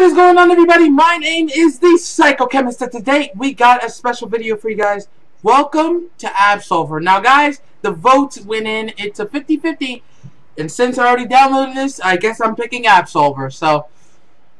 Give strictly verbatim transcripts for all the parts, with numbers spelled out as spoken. What is going on, everybody? My name is the Psychochemist, and today we got a special video for you guys. Welcome to Absolver. Now guys, the votes went in. It's a fifty fifty, and since I already downloaded this, I guess I'm picking Absolver. So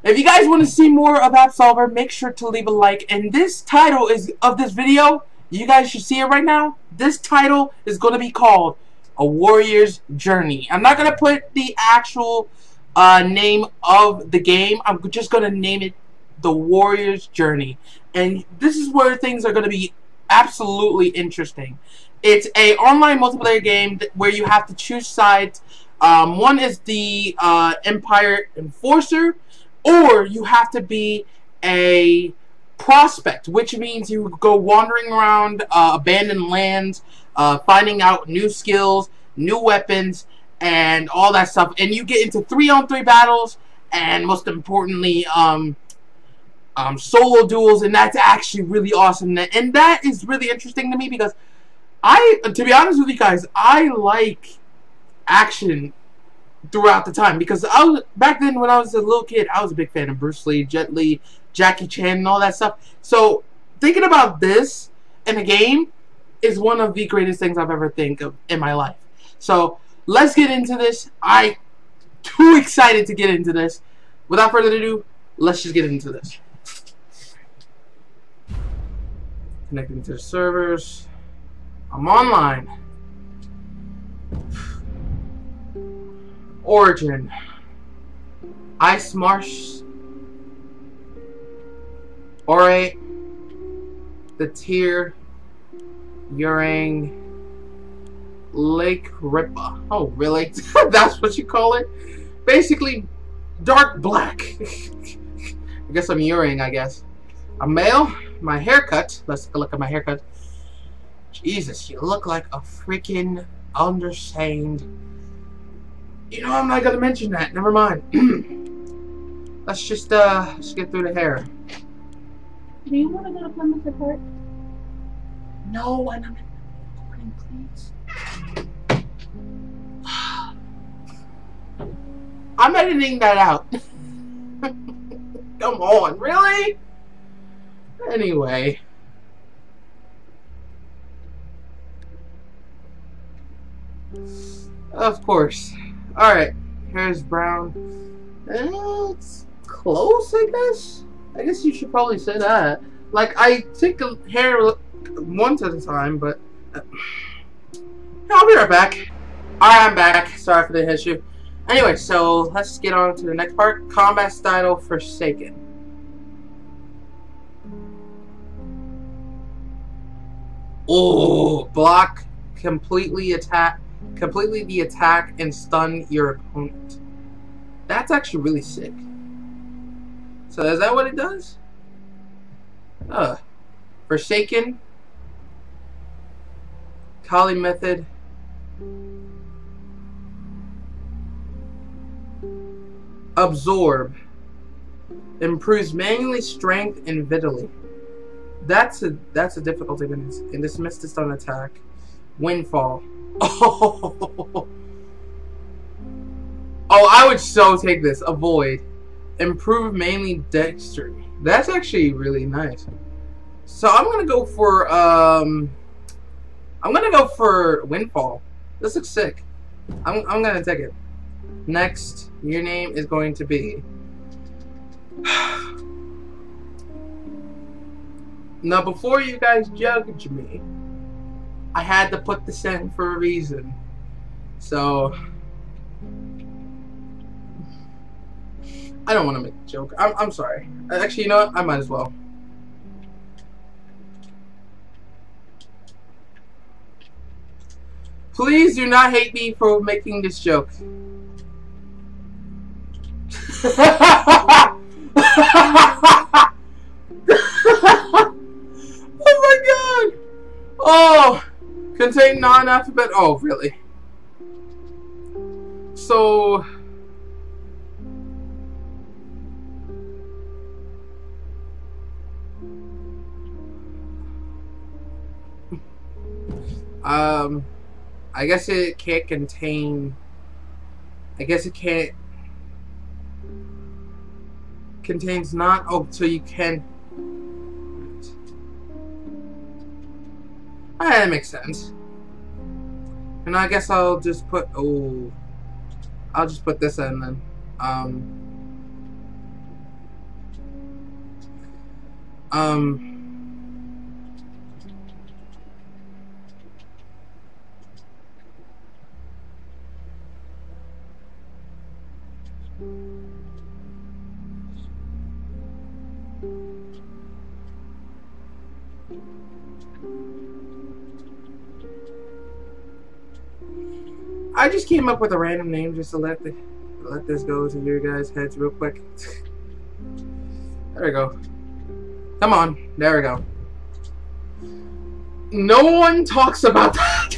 if you guys want to see more of Absolver, make sure to leave a like. And this title is of this video, you guys should see it right now. This title is going to be called A Warrior's Journey. I'm not going to put the actual Uh, name of the game. I'm just gonna name it The Warrior's Journey, and this is where things are gonna be absolutely interesting. It's a online multiplayer game where you have to choose sides. Um, one is the uh, Empire Enforcer, or you have to be a prospect, which means you go wandering around uh, abandoned lands, uh, finding out new skills, new weapons, and all that stuff. And you get into three on three battles, and most importantly um, um, solo duels, and that's actually really awesome. And that is really interesting to me because I, to be honest with you guys, I like action throughout the time, because I was, back then when I was a little kid, I was a big fan of Bruce Lee, Jet Li, Jackie Chan, and all that stuff. So thinking about this in a game is one of the greatest things I've ever think of in my life. So let's get into this. I'm too excited to get into this. Without further ado, let's just get into this. Connecting to the servers. I'm online. Origin. Ice Marsh. Alright. The Tier. Urang. Lake Ripper. Oh, really? That's what you call it? Basically, dark black. I guess I'm urinating, I guess. I'm male. My haircut. Let's take a look at my haircut. Jesus, you look like a freaking understained. You know, I'm not going to mention that. Never mind. Let's just, uh, just get through the hair. Do you want to go to Plymouth Airport? No, I'm not. Please. I'm editing that out. Come on, really? Anyway. Of course. Alright. Hair's brown. It's close, I guess? I guess you should probably say that. Like, I take a hair once at a time, but Uh, I'll be right back. Alright, I'm back. Sorry for the issue. Anyway, so let's get on to the next part. Combat style Forsaken. Oh, block completely attack, completely the attack and stun your opponent. That's actually really sick. So is that what it does? Uh, Forsaken. Kali method. Absorb. Improves mainly strength and vitality. That's a that's a difficulty when it's in this missed stun attack. Windfall. Oh. Oh, I would so take this. Avoid. Improve mainly dexterity. That's actually really nice. So I'm gonna go for um I'm gonna go for Windfall. This looks sick. I'm, I'm gonna take it. Next, your name is going to be now, before you guys judge me, I had to put this in for a reason. So I don't want to make a joke. I'm, I'm sorry. Actually, you know what? I might as well. Please do not hate me for making this joke. Oh my god! Oh! Contain non-alphabet. Oh, really? So. Um. I guess it can't contain. I guess it can't. contains not oh so you can ah, that makes sense. And I guess I'll just put oh I'll just put this in then. Um Um I just came up with a random name just to let the let this go to your guys' heads real quick. There we go. Come on, there we go. No one talks about that.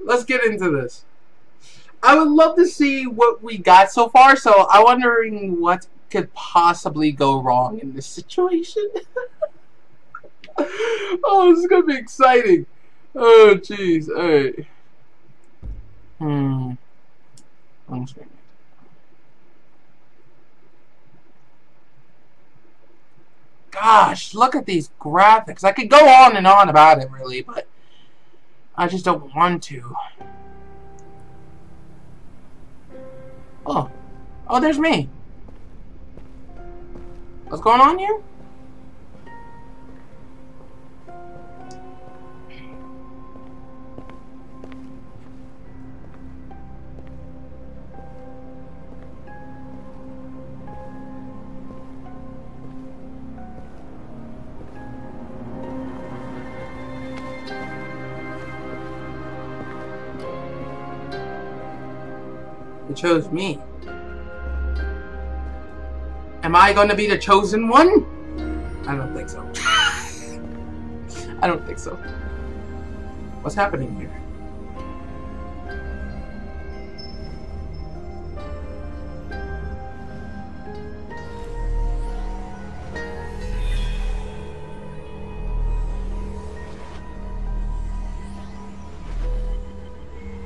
Let's get into this. I would love to see what we got so far, so I'm wondering what could possibly go wrong in this situation. Oh, this is going to be exciting. Oh, jeez. All right. Hmm. I'm sorry. Gosh, look at these graphics. I could go on and on about it, really, but I just don't want to. Oh. Oh, there's me. What's going on here? It chose me. Am I going to be the chosen one? I don't think so. I don't think so. What's happening here?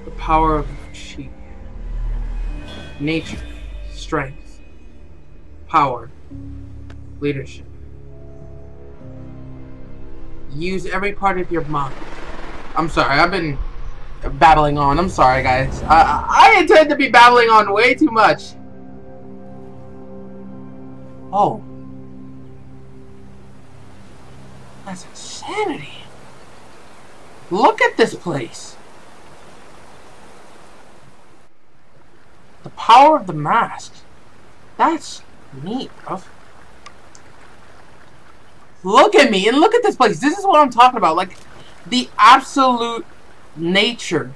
The power of chi. Nature, strength, power, leadership. Use every part of your mind. I'm sorry, I've been babbling on. I'm sorry, guys. I, I intend to be babbling on way too much. Oh. That's insanity. Look at this place. The power of the mask. That's neat, bruv. Look at me and look at this place. This is what I'm talking about. Like, the absolute nature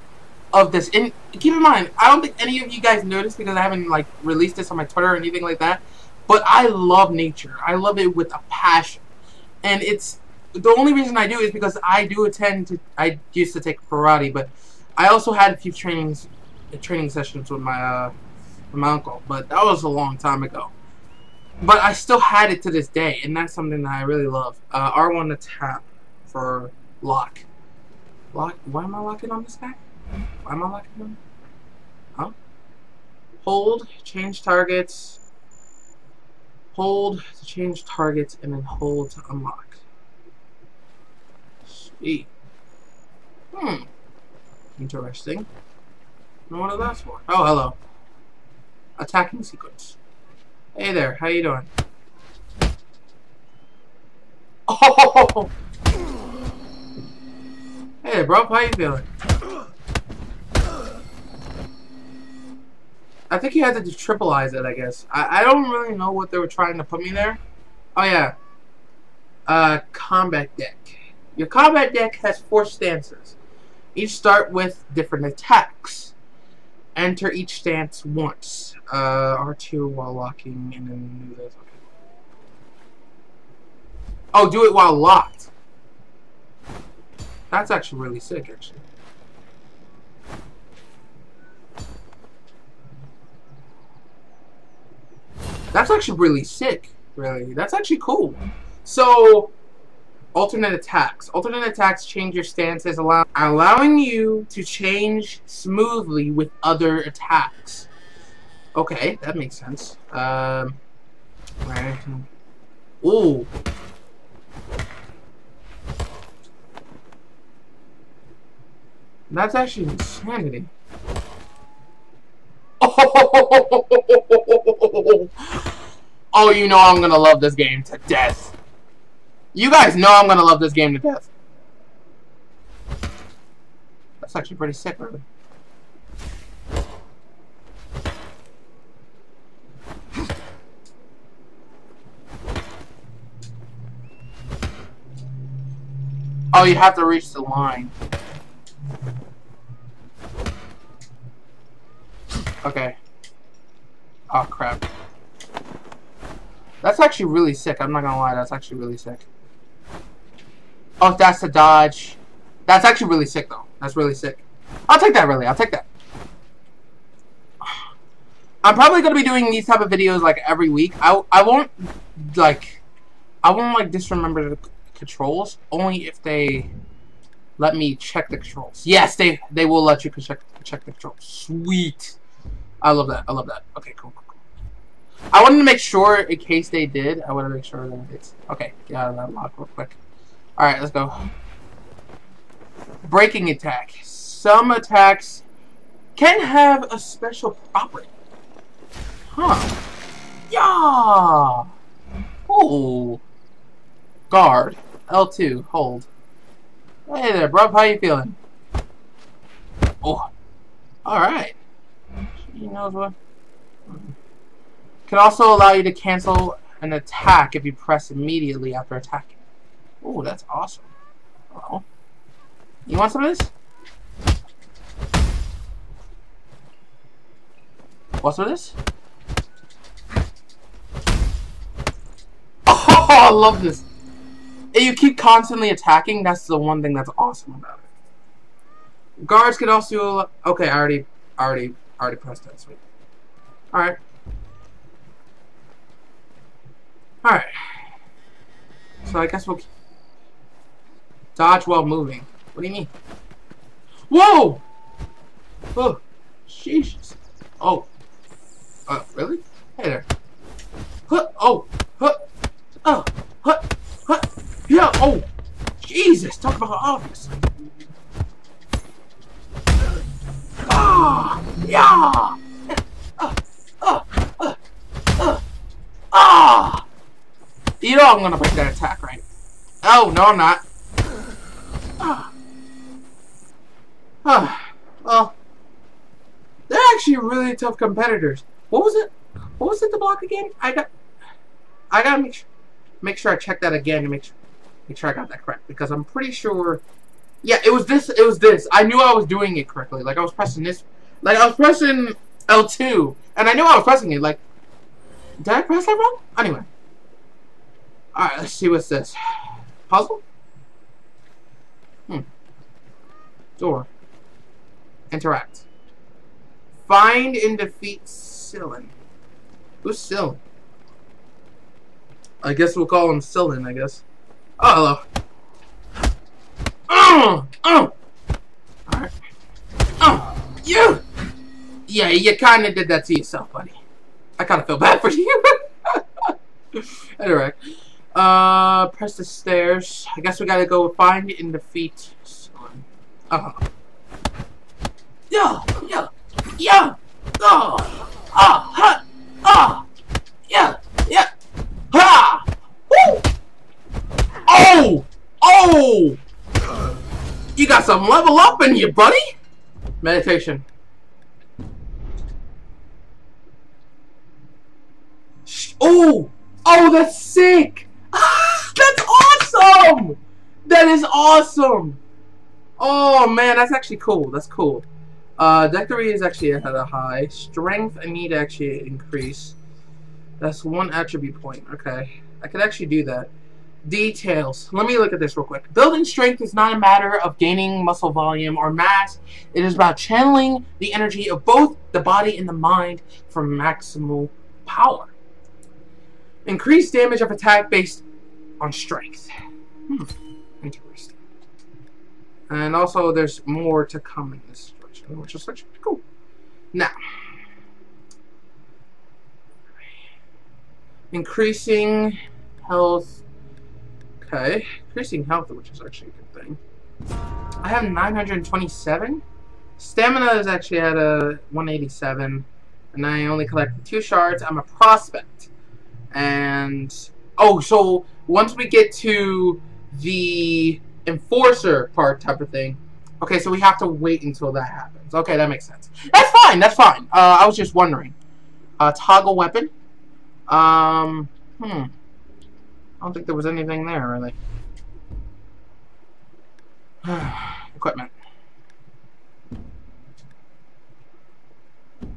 of this. And keep in mind, I don't think any of you guys noticed because I haven't, like, released this on my Twitter or anything like that. But I love nature. I love it with a passion. And it's... The only reason I do is because I do attend to... I used to take karate, but I also had a few trainings... training sessions with my uh, with my uncle, but that was a long time ago. But I still had it to this day, and that's something that I really love. Uh, R one to tap for lock. Lock. Why am I locking on this guy? Why am I locking on? Huh? Hold. Change targets. Hold to change targets, and then hold to unlock. Sweet. Hmm. Interesting. No one of that's for. Oh, hello. Attacking sequence. Hey there, how you doing? Oh! Hey, bro, how you feeling? I think you had to tripleize it, I guess. I, I don't really know what they were trying to put me there. Oh, yeah. Uh, combat deck. Your combat deck has four stances. Each start with different attacks. Enter each stance once. Uh, R two while locking, and then do this. Okay. Oh, do it while locked. That's actually really sick, actually. That's actually really sick, really. That's actually cool. So, alternate attacks. Alternate attacks change your stances, allow allowing you to change smoothly with other attacks. Okay, that makes sense. Um, where can... Ooh! That's actually insanity. Oh! Oh, you know I'm gonna love this game to death. You guys know I'm gonna love this game to death. That's actually pretty sick, really. Oh, you have to reach the line. Okay. Oh, crap. That's actually really sick. I'm not gonna lie. That's actually really sick. Oh, that's the dodge. That's actually really sick, though. That's really sick. I'll take that, really. I'll take that. I'm probably gonna be doing these type of videos, like, every week. I, I won't, like... I won't, like, disremember the controls. Only if they let me check the controls. Yes, they, they will let you check, check the controls. Sweet. I love that. I love that. Okay, cool, cool, cool. I wanted to make sure, in case they did, I wanted to make sure that it's... Okay, get out of that lock real quick. Alright, let's go. Breaking attack. Some attacks can have a special property. Huh. Yeah! Oh. Guard. L two. Hold. Hey there, bruv. How you feeling? Oh. Alright. She knows what. Can also allow you to cancel an attack if you press immediately after attacking. Oh, that's awesome. Oh. You want some of this? What's with this? Oh, I love this. If you keep constantly attacking, that's the one thing that's awesome about it. Guards can also... Okay, I already... already... already pressed that. Sweet. Alright. Alright. So I guess we'll... keep... Dodge while moving. What do you mean? Whoa! Oh, sheesh. Oh. Uh, really? Hey there. Huh, oh, huh, oh, huh, huh, yeah, oh. Jesus, talk about obvious. Ah, yeah! Ah, ah, ah, ah, ah! You know I'm gonna break that attack, right? Oh, no I'm not. Ah. Huh. Well, they're actually really tough competitors. What was it? What was it to block again? I got, I gotta make sure, make sure I check that again to make sure, make sure I got that correct, because I'm pretty sure. Yeah, it was this. It was this. I knew I was doing it correctly. Like I was pressing this. Like I was pressing L two, and I knew I was pressing it. Like, did I press that wrong? Anyway. All right. Let's see what's this. Puzzle. Hmm. Door. Interact. Find and defeat Sillin. Who's Sillin? I guess we'll call him Sillin, I guess. Oh, hello. Oh! Oh! Alright. Oh! You! Yeah, you kinda did that to yourself, buddy. I kinda feel bad for you. Interact. Uh, press the stairs. I guess we gotta go find and defeat Sillin. Uh huh. Yeah, yeah, yeah, oh, ah, ha, ah, yeah, yeah, ha, woo, oh, oh, you got some level up in you, buddy. Meditation. Oh, oh, that's sick. Ah, that's awesome. That is awesome. Oh man, that's actually cool. That's cool. Uh, Dexterity is actually at a high. Strength, I need to actually increase. That's one attribute point. Okay. I could actually do that. Details. Let me look at this real quick. Building strength is not a matter of gaining muscle volume or mass. It is about channeling the energy of both the body and the mind for maximal power. Increase damage of attack based on strength. Hmm. Interesting. And also, there's more to come in this, which is actually pretty cool. Now, Increasing health. Okay. Increasing health, which is actually a good thing. I have nine hundred twenty-seven. Stamina is actually at a one eighty-seven. And I only collected two shards. I'm a prospect. And... oh, so once we get to the enforcer part type of thing. Okay, so we have to wait until that happens. Okay, that makes sense. That's fine, that's fine. Uh, I was just wondering. Uh, toggle weapon. Um, hmm. I don't think there was anything there, really. Equipment.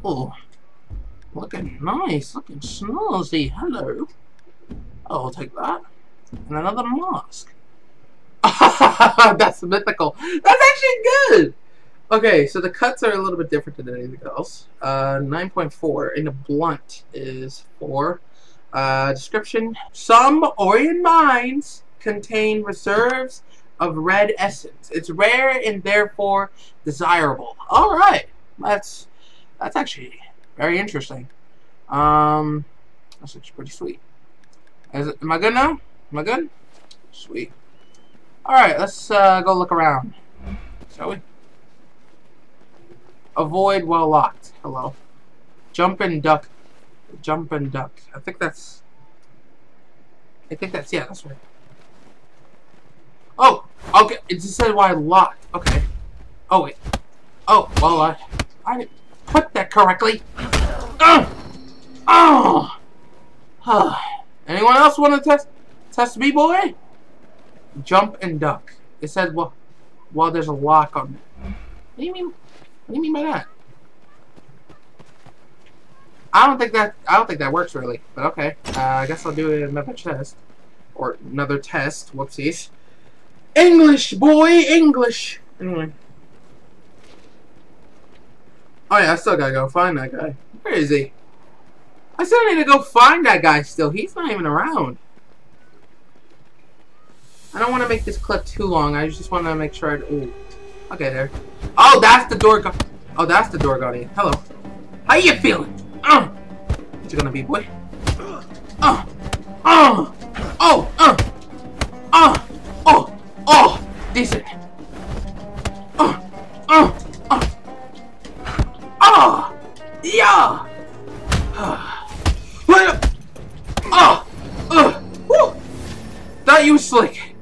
Oh, looking nice, looking snazzy. Hello. Oh, I'll take that. And another mask. That's mythical. That's actually good. Okay, so the cuts are a little bit different than anything else. Uh, nine point four, and the blunt is four. Uh, description. Some Orion mines contain reserves of red essence. It's rare and therefore desirable. Alright. That's that's actually very interesting. Um, that's actually pretty sweet. Is it, am I good now? Am I good? Sweet. Alright, let's uh, go look around, shall we? Avoid while locked. Hello. Jump and duck. Jump and duck. I think that's... I think that's... yeah, that's right. Oh! Okay, it just said why locked. Okay. Oh, wait. Oh, well, I... I didn't put that correctly. Oh! Oh! Anyone else want to test test me, boy? Jump and duck. It said, well, well, there's a lock on it. What do you mean? What do you mean by that? I don't think that I don't think that works really. But okay, uh, I guess I'll do another test or another test. Whoopsies. English, boy, English. Anyway. Oh yeah, I still gotta go find that guy. Where is he? I still need to go find that guy still. He's not even around. I don't want to make this clip too long. I just want to make sure I... ooh. Okay, there. Oh, that's the door guard. Oh, that's the door guardian. Hello. How you feeling? Uh. What you gonna be, boy? Uh. Uh. Oh. Oh. Uh. Uh. Oh. Oh. Decent. Uh. Uh. Uh. Oh. Yeah. Uh. Oh! Uh, woo! Thought you was slick.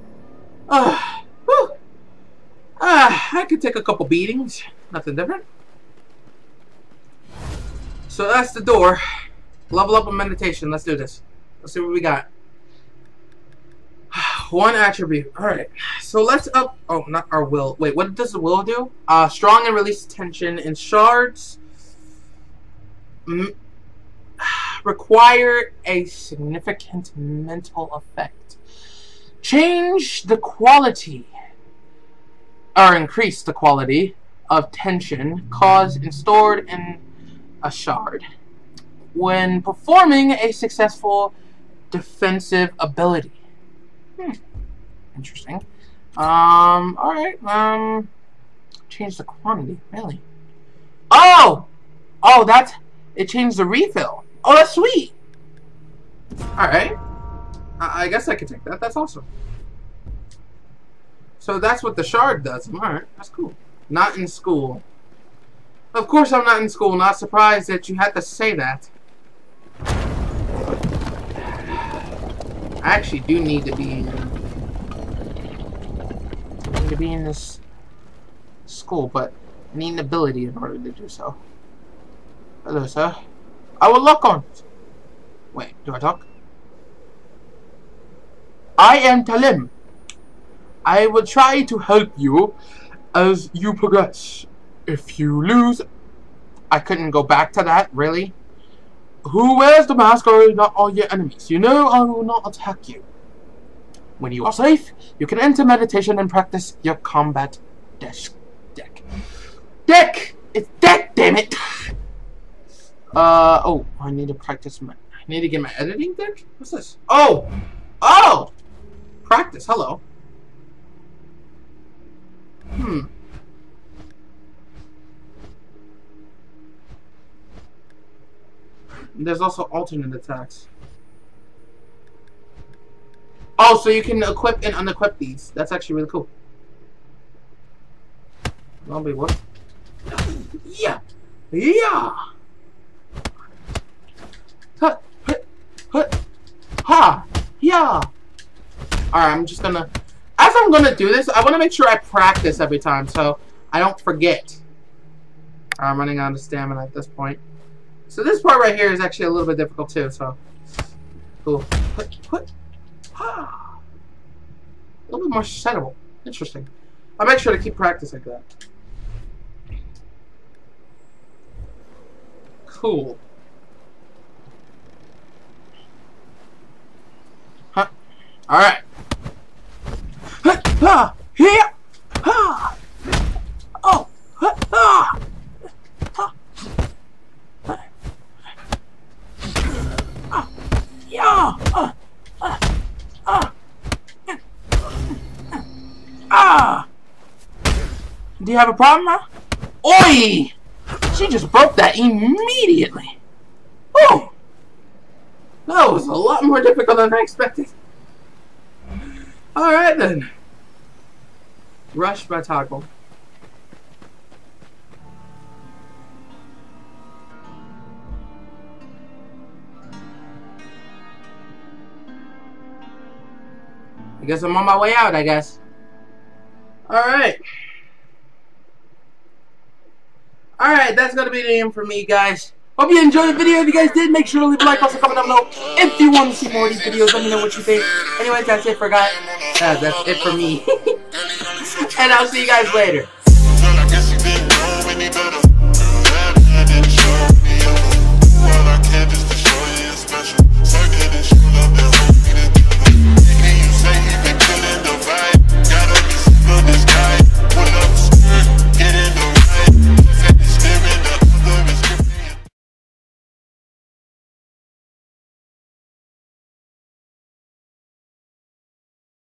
Uh, woo! Uh, I could take a couple beatings. Nothing different. So that's the door. Level up and meditation. Let's do this. Let's see what we got. One attribute. Alright. So let's up... oh, not our will. Wait, what does the will do? Uh, strong and release tension and shards... Mm. Require a significant mental effect. Change the quality or increase the quality of tension caused and stored in a shard when performing a successful defensive ability. Hmm. Interesting. Um, alright, um change the quantity, really. Oh! Oh, that's it changed the refill. Oh, that's sweet! Alright. I, I guess I could take that. That's awesome. So that's what the shard does. Alright, that's cool. Not in school. Of course I'm not in school. Not surprised that you had to say that. I actually do need to be in... I need to be in this school, but I need an ability in order to do so. Hello, sir. I will lock on. Wait, do I talk? I am Talim. I will try to help you as you progress. If you lose... I couldn't go back to that, really. Who wears the mask are not all your enemies. You know I will not attack you. When you are safe, you can enter meditation and practice your combat desk deck. Deck! It's deck, damn it! Uh, oh, I need to practice my... I need to get my editing deck? What's this? Oh! Oh! Practice, hello. Hmm. There's also alternate attacks. Oh, so you can equip and unequip these. That's actually really cool. Zombie what? Yeah! Yeah! Ha! Ha! Ha! Yeah! Alright, I'm just gonna... As I'm gonna do this, I wanna make sure I practice every time, so I don't forget. I'm running out of stamina at this point. So this part right here is actually a little bit difficult too, so... Cool. Put, put. Ah. A little bit more settable. Interesting. I'll make sure to keep practicing that. Cool. Huh. Alright. Ah. Here! Ah. Oh! Ah. Yeah! Ah! Ah! Ah! Ah! Do you have a problem, huh? Oi! She just broke that immediately. Oh! That was a lot more difficult than I expected. Alright then. Rush by toggle. I guess I'm on my way out, I guess. Alright. Alright, that's going to be the end for me, guys. Hope you enjoyed the video. If you guys did, make sure to leave a like, also comment down below. If you want to see more of these videos, let me know what you think. Anyways, that's it for guys. Uh, that's it for me. And I'll see you guys later.